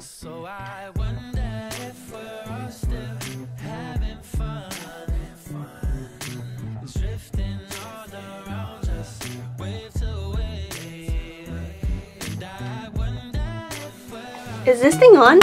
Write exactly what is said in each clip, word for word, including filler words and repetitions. So I wonder if we're all still having fun, drifting all around us, wave to wave. And I wonder if we're all... Is this thing on?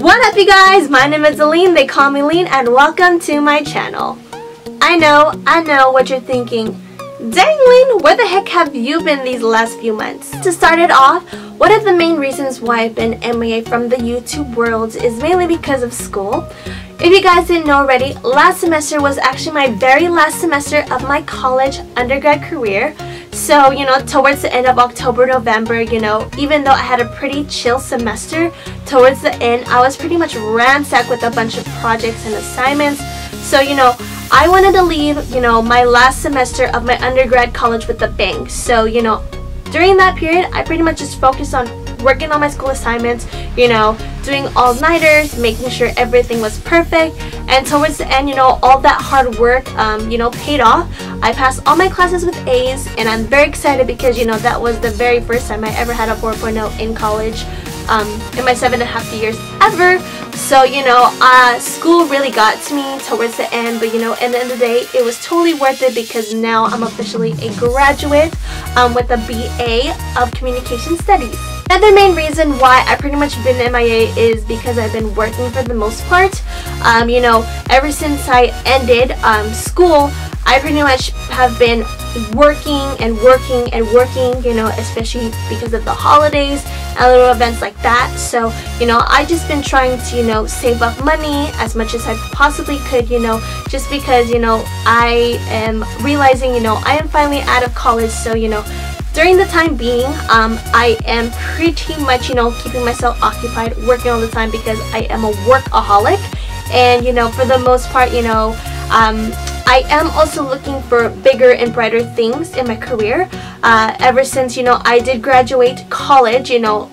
What up, you guys? My name is Leen, they call me Leen, and welcome to my channel. I know, I know what you're thinking. Dang, Leen, where the heck have you been these last few months? To start it off, one of the main reasons why I've been M I A from the YouTube world is mainly because of school. If you guys didn't know already, last semester was actually my very last semester of my college undergrad career. So, you know, towards the end of October, November, you know, even though I had a pretty chill semester, towards the end, I was pretty much ransacked with a bunch of projects and assignments. So, you know, I wanted to leave, you know, my last semester of my undergrad college with a bang. So, you know, during that period, I pretty much just focused on working on my school assignments, you know, doing all-nighters, making sure everything was perfect. And towards the end, you know, all that hard work, um, you know, paid off. I passed all my classes with A's, and I'm very excited because, you know, that was the very first time I ever had a four point oh in college. Um, in my seven and a half years ever. So, you know, uh, school really got to me towards the end, but, you know, at the end of the day, it was totally worth it because now I'm officially a graduate um, with a B A of Communication Studies. Another main reason why I pretty much been M I A is because I've been working for the most part. Um, you know, ever since I ended um, school, I pretty much have been working and working and working, you know, especially because of the holidays and little events like that. So, you know, I've just been trying to, you know, save up money as much as I possibly could, you know, just because, you know, I am realizing, you know, I am finally out of college. So, you know, during the time being, um, I am pretty much, you know, keeping myself occupied, working all the time because I am a workaholic. And, you know, for the most part, you know, um, I am also looking for bigger and brighter things in my career. Uh, ever since, you know, I did graduate college, you know,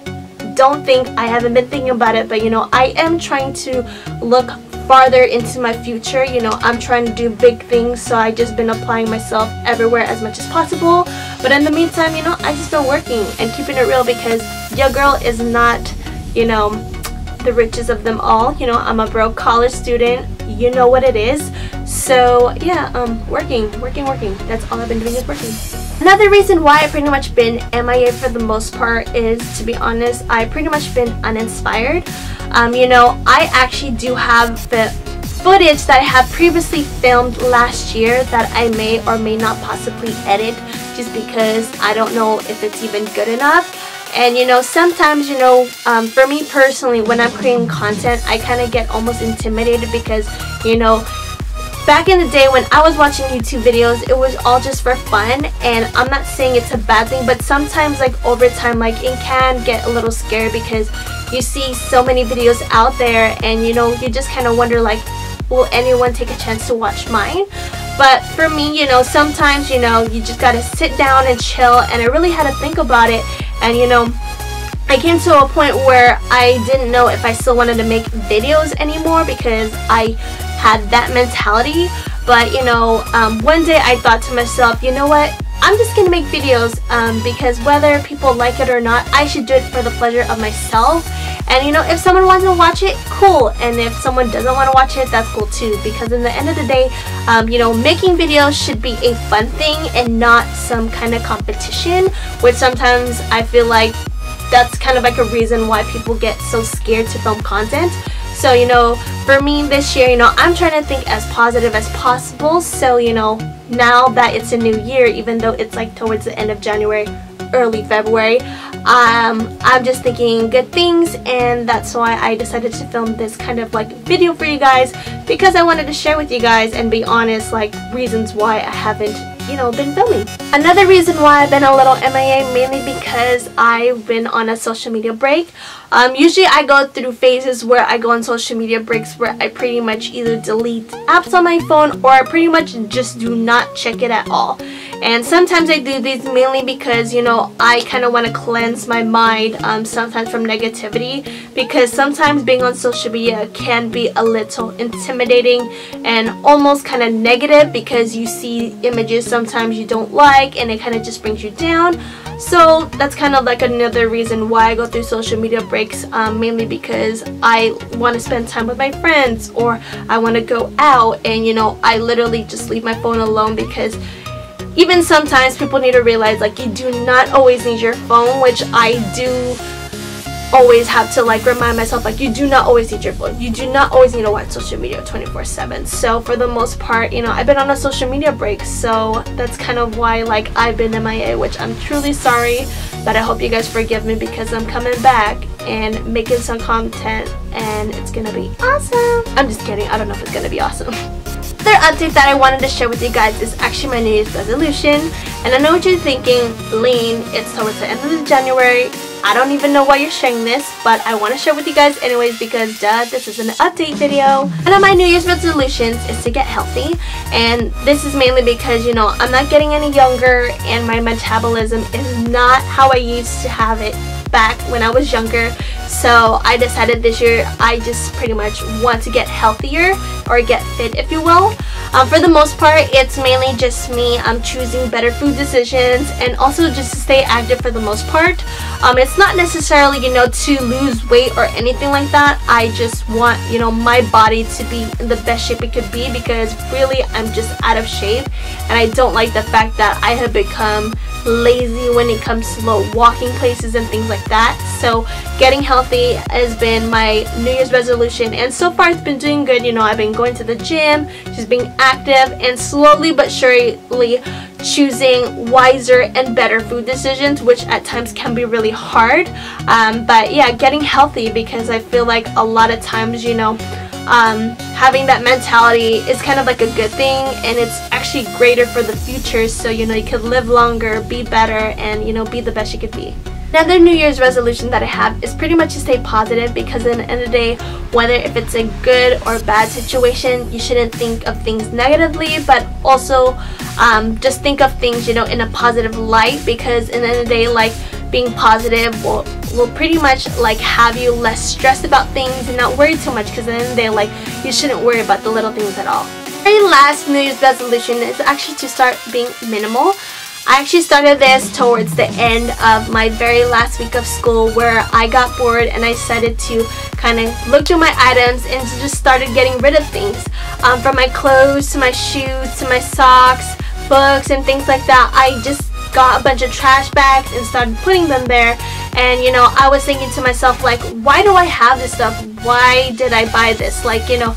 don't think I haven't been thinking about it, but, you know, I am trying to look farther into my future. You know, I'm trying to do big things, so I've just been applying myself everywhere as much as possible. But in the meantime, you know, I've just been working and keeping it real because your girl is not, you know, the richest of them all. You know, I'm a broke college student. You know what it is. So yeah, um, working, working, working. That's all I've been doing is working. Another reason why I've pretty much been M I A for the most part is, to be honest, I've pretty much been uninspired. Um, you know, I actually do have the footage that I have previously filmed last year that I may or may not possibly edit just because I don't know if it's even good enough. And, you know, sometimes, you know, um, for me personally, when I'm creating content, I kind of get almost intimidated because, you know, back in the day when I was watching YouTube videos, it was all just for fun. And I'm not saying it's a bad thing, but sometimes, like, over time, like, it can get a little scary because you see so many videos out there and, you know, you just kind of wonder, like, will anyone take a chance to watch mine? But for me, you know, sometimes, you know, you just gotta sit down and chill, and I really had to think about it. And, you know, I came to a point where I didn't know if I still wanted to make videos anymore because I had that mentality. But, you know, um, one day I thought to myself, you know what, I'm just gonna make videos um, because whether people like it or not, I should do it for the pleasure of myself. And, you know, if someone wants to watch it, cool. And if someone doesn't want to watch it, that's cool too. Because in the end of the day, um, you know, making videos should be a fun thing and not some kind of competition, which sometimes I feel like that's kind of like a reason why people get so scared to film content. So, you know, for me this year, you know, I'm trying to think as positive as possible. So, you know, now that it's a new year, even though it's like towards the end of January, early February, um, I'm just thinking good things, and that's why I decided to film this kind of like video for you guys because I wanted to share with you guys and be honest, like, reasons why I haven't, you know, been filming. Another reason why I've been a little M I A, mainly because I've been on a social media break. Um, usually I go through phases where I go on social media breaks where I pretty much either delete apps on my phone or I pretty much just do not check it at all. And sometimes I do these mainly because, you know, I kind of want to cleanse my mind um, sometimes from negativity, because sometimes being on social media can be a little intimidating and almost kind of negative, because you see images sometimes you don't like and it kind of just brings you down. So that's kind of like another reason why I go through social media breaks, um, mainly because I want to spend time with my friends, or I want to go out, and you know, I literally just leave my phone alone, because even sometimes people need to realize, like, you do not always need your phone, which I do always have to like remind myself, like, you do not always need your phone, you do not always need to watch social media twenty-four seven. So for the most part, you know, I've been on a social media break, so that's kind of why, like, I've been M I A, which I'm truly sorry, but I hope you guys forgive me, because I'm coming back and making some content and it's gonna be awesome. I'm just kidding, I don't know if it's gonna be awesome. Another update that I wanted to share with you guys is actually my New Year's resolution. And I know what you're thinking, Leen, it's towards the end of January, I don't even know why you're sharing this, but I want to share with you guys anyways, because duh, this is an update video. One of my New Year's resolutions is to get healthy, and this is mainly because, you know, I'm not getting any younger and my metabolism is not how I used to have it back when I was younger. So I decided this year I just pretty much want to get healthier, or get fit if you will. Um, for the most part, it's mainly just me um, choosing better food decisions, and also just to stay active for the most part. Um, it's not necessarily, you know, to lose weight or anything like that. I just want, you know, my body to be in the best shape it could be, because really I'm just out of shape, and I don't like the fact that I have become lazy when it comes to low walking places and things like that. So getting healthy has been my New Year's resolution, and so far it's been doing good. You know, I've been going to the gym, just being active, and slowly but surely choosing wiser and better food decisions, which at times can be really hard, um, but yeah, getting healthy, because I feel like a lot of times, you know, um, having that mentality is kind of like a good thing, and it's actually greater for the future, so you know, you could live longer, be better, and you know, be the best you could be. Another New Year's resolution that I have is pretty much to stay positive, because at the end of the day, whether if it's a good or bad situation, you shouldn't think of things negatively, but also um, just think of things, you know, in a positive light, because at the end of the day, like, being positive will, will pretty much like have you less stressed about things and not worry too much, because at the end of the day, like, you shouldn't worry about the little things at all. My last New Year's resolution is actually to start being minimal. I actually started this towards the end of my very last week of school, where I got bored and I decided to kind of look through my items and just started getting rid of things. Um, from my clothes to my shoes to my socks, books and things like that, I just got a bunch of trash bags and started putting them there. And you know, I was thinking to myself, like, why do I have this stuff? Why did I buy this? Like, you know,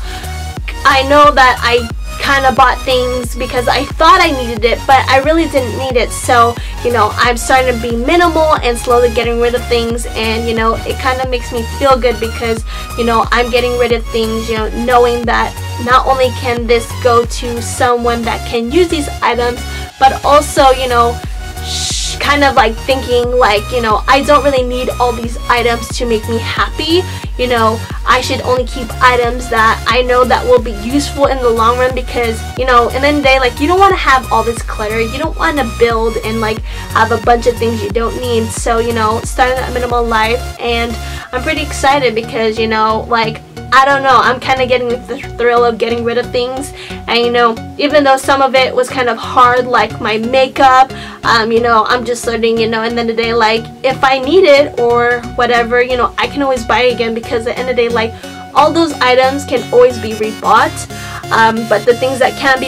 I know that I kind of bought things because I thought I needed it, but I really didn't need it. So you know, I'm starting to be minimal and slowly getting rid of things, and you know, it kind of makes me feel good, because you know, I'm getting rid of things, you know, knowing that not only can this go to someone that can use these items, but also, you know, shh, kind of like thinking, like, you know, I don't really need all these items to make me happy. You know, I should only keep items that I know that will be useful in the long run, because, you know, and then they, like, you don't want to have all this clutter. You don't want to build and, like, have a bunch of things you don't need. So, you know, starting that minimal life, and I'm pretty excited, because, you know, like, I don't know, I'm kind of getting the thrill of getting rid of things. And you know, even though some of it was kind of hard, like my makeup, um, you know, I'm just learning, you know, and then today, like, if I need it or whatever, you know, I can always buy it again, because at the end of the day, like, all those items can always be rebought, um, but the things that can be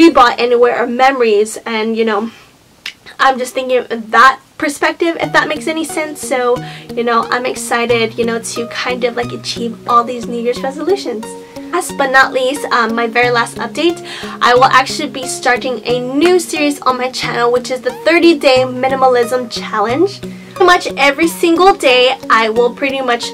rebought anywhere are memories. And you know, I'm just thinking of that perspective, if that makes any sense. So you know, I'm excited, you know, to kind of like achieve all these New Year's resolutions. Last but not least, um, my very last update, I will actually be starting a new series on my channel, which is the thirty day minimalism challenge. Pretty much every single day I will pretty much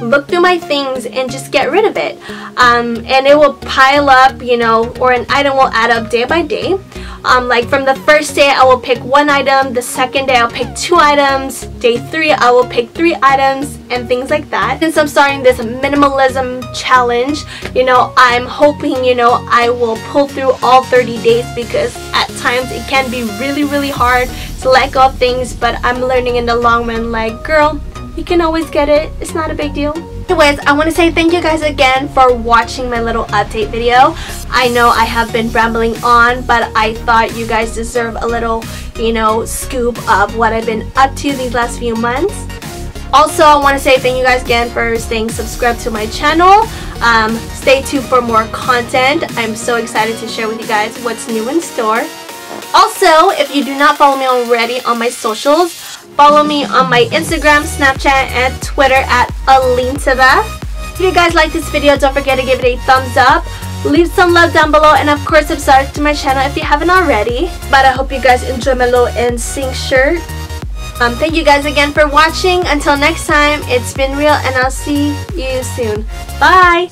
look through my things and just get rid of it. Um, and it will pile up, you know, or an item will add up day by day. Um, like from the first day, I will pick one item. The second day, I'll pick two items. Day three, I will pick three items and things like that. Since I'm starting this minimalism challenge, you know, I'm hoping, you know, I will pull through all thirty days, because at times it can be really, really hard to let go of things. But I'm learning in the long run, like, girl, you can always get it. It's not a big deal. Anyways, I want to say thank you guys again for watching my little update video. I know I have been rambling on, but I thought you guys deserve a little, you know, scoop of what I've been up to these last few months. Also, I want to say thank you guys again for staying subscribed to my channel. Um, stay tuned for more content. I'm so excited to share with you guys what's new in store. Also, if you do not follow me already on my socials, follow me on my Instagram, Snapchat, and Twitter at uhleentothe. If you guys like this video, don't forget to give it a thumbs up. Leave some love down below, and of course, subscribe to my channel if you haven't already. But I hope you guys enjoy my little NSYNC shirt. Um, thank you guys again for watching. Until next time, it's been real, and I'll see you soon. Bye!